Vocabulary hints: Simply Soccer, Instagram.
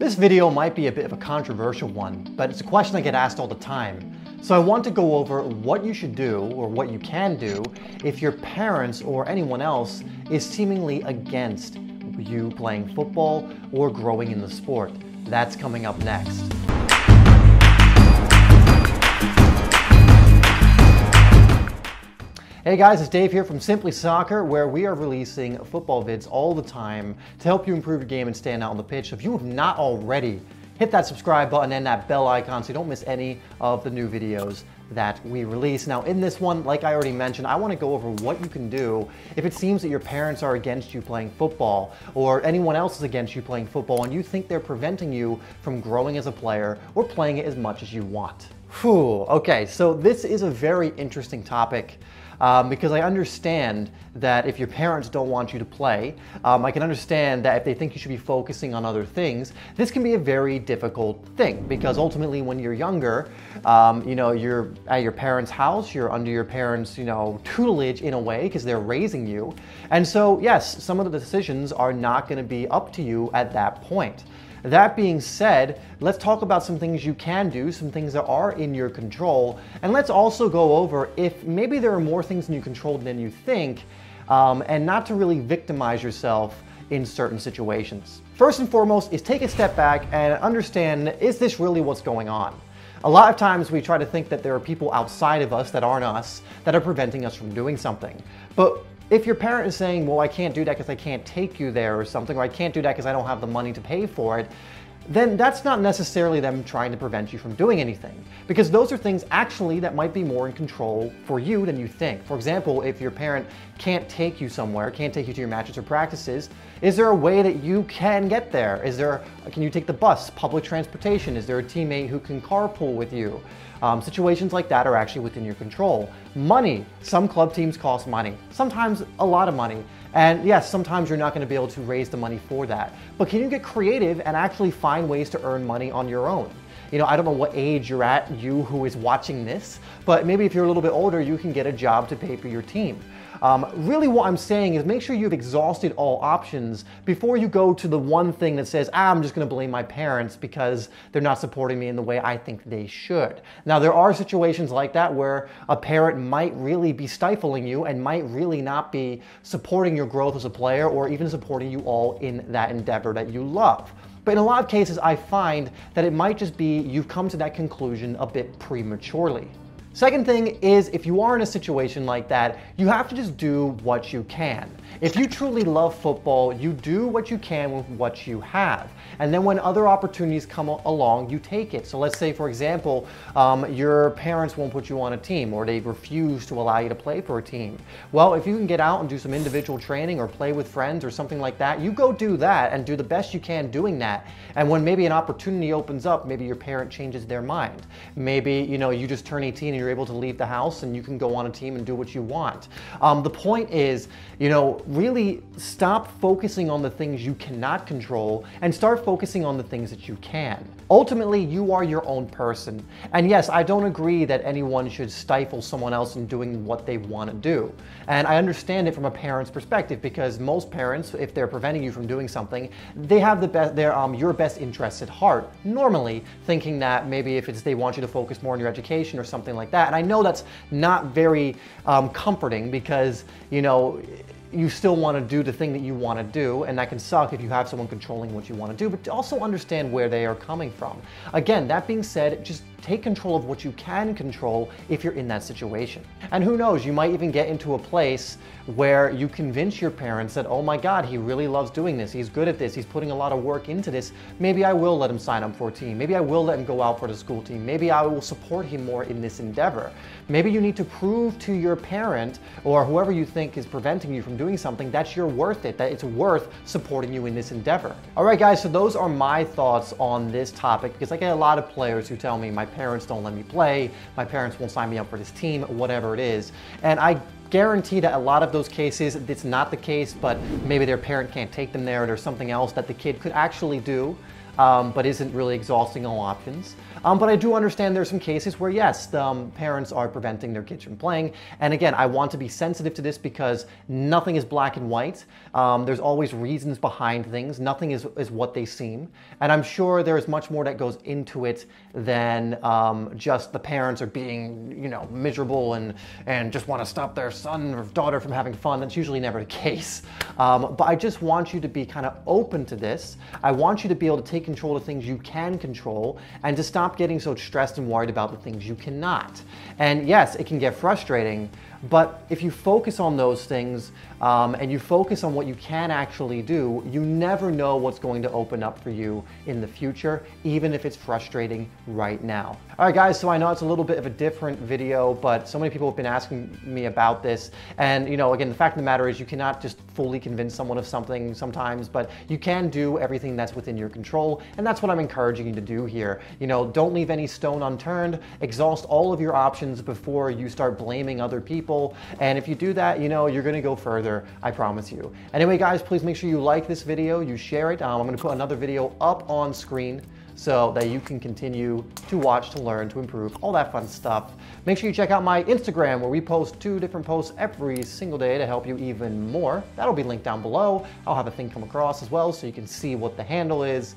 This video might be a bit of a controversial one, but it's a question I get asked all the time. So I want to go over what you should do or what you can do if your parents or anyone else is seemingly against you playing football or growing in the sport. That's coming up next. Hey guys, it's Dave here from Simply Soccer, where we are releasing football vids all the time to help you improve your game and stand out on the pitch. If you have not already, hit that subscribe button and that bell icon so you don't miss any of the new videos that we release. Now in this one, like I already mentioned, I want to go over what you can do if it seems that your parents are against you playing football or anyone else is against you playing football and you think they're preventing you from growing as a player or playing it as much as you want. Whew, okay, so this is a very interesting topic. Because I understand that if your parents don't want you to play, I can understand that if they think you should be focusing on other things, this can be a very difficult thing because ultimately when you're younger, you're at your parents' house, you're under your parents' tutelage in a way because they're raising you. And so yes, some of the decisions are not going to be up to you at that point. That being said, let's talk about some things you can do, some things that are in your control, and let's also go over if maybe there are more things in your control than you think, and not to really victimize yourself in certain situations. First and foremost is take a step back and understand, is this really what's going on? A lot of times we try to think that there are people outside of us that aren't us that are preventing us from doing something. But if your parent is saying, well, I can't do that because I can't take you there or something, or I can't do that because I don't have the money to pay for it, then that's not necessarily them trying to prevent you from doing anything. Because those are things actually that might be more in control for you than you think. For example, if your parent can't take you somewhere, can't take you to your matches or practices, is there a way that you can get there? Can you take the bus, public transportation? Is there a teammate who can carpool with you? Situations like that are actually within your control. Money, some club teams cost money, sometimes a lot of money. And yes, sometimes you're not going to be able to raise the money for that. But can you get creative and actually find ways to earn money on your own? I don't know what age you're at, you who is watching this, but maybe if you're a little bit older, you can get a job to pay for your team. Really what I'm saying is make sure you've exhausted all options before you go to the one thing that says, I'm just going to blame my parents because they're not supporting me in the way I think they should. Now there are situations like that where a parent might really be stifling you and might really not be supporting your growth as a player or even supporting you all in that endeavor that you love. But in a lot of cases, I find that it might just be you've come to that conclusion a bit prematurely. Second thing is, if you are in a situation like that, you have to just do what you can. If you truly love football, you do what you can with what you have. And then when other opportunities come along, you take it. So let's say, for example, your parents won't put you on a team or they refuse to allow you to play for a team. Well, if you can get out and do some individual training or play with friends or something like that, you go do that and do the best you can doing that. And when maybe an opportunity opens up, maybe your parent changes their mind. Maybe, you just turn 18 and you're able to leave the house and you can go on a team and do what you want. The point is, really stop focusing on the things you cannot control and start focusing on the things that you can. Ultimately, you are your own person. And yes, I don't agree that anyone should stifle someone else in doing what they want to do. And I understand it from a parent's perspective because most parents, if they're preventing you from doing something, they have your best interests at heart, normally thinking that maybe if they want you to focus more on your education or something like that. And I know that's not very comforting because, you still want to do the thing that you want to do, and that can suck if you have someone controlling what you want to do, but also understand where they are coming from. Again, that being said, just take control of what you can control if you're in that situation. And who knows, you might even get into a place where you convince your parents that, oh my God, he really loves doing this, he's good at this, he's putting a lot of work into this, maybe I will let him sign up for a team, maybe I will let him go out for the school team, maybe I will support him more in this endeavor. Maybe you need to prove to your parent or whoever you think is preventing you from doing something that you're worth it, that it's worth supporting you in this endeavor. All right guys, so those are my thoughts on this topic because I get a lot of players who tell me, my parents don't let me play, my parents won't sign me up for this team, whatever it is. And I guarantee that a lot of those cases, it's not the case, but maybe their parent can't take them there or there's something else that the kid could actually do but isn't really exhausting all options. But I do understand there's some cases where, yes, the parents are preventing their kids from playing. And again, I want to be sensitive to this because nothing is black and white. There's always reasons behind things. Nothing is what they seem. And I'm sure there's much more that goes into it than just the parents are being, you know, miserable and just want to stop their son or daughter from having fun. That's usually never the case. But I just want you to be kind of open to this. I want you to be able to take control of things you can control and to stop getting so stressed and worried about the things you cannot. And yes, it can get frustrating, but if you focus on those things and you focus on what you can actually do, you never know what's going to open up for you in the future, even if it's frustrating right now. All right, guys, so I know it's a little bit of a different video, but so many people have been asking me about this. And, you know, again, the fact of the matter is you cannot just fully convince someone of something sometimes, but you can do everything that's within your control. And that's what I'm encouraging you to do here. You know, don't leave any stone unturned. Exhaust all of your options before you start blaming other people. And if you do that, you know, you're gonna go further, I promise you. Anyway, guys, please make sure you like this video, you share it. I'm gonna put another video up on screen so that you can continue to watch, to learn, to improve, all that fun stuff. Make sure you check out my Instagram where we post 2 different posts every single day to help you even more. That'll be linked down below. I'll have a thing come across as well so you can see what the handle is.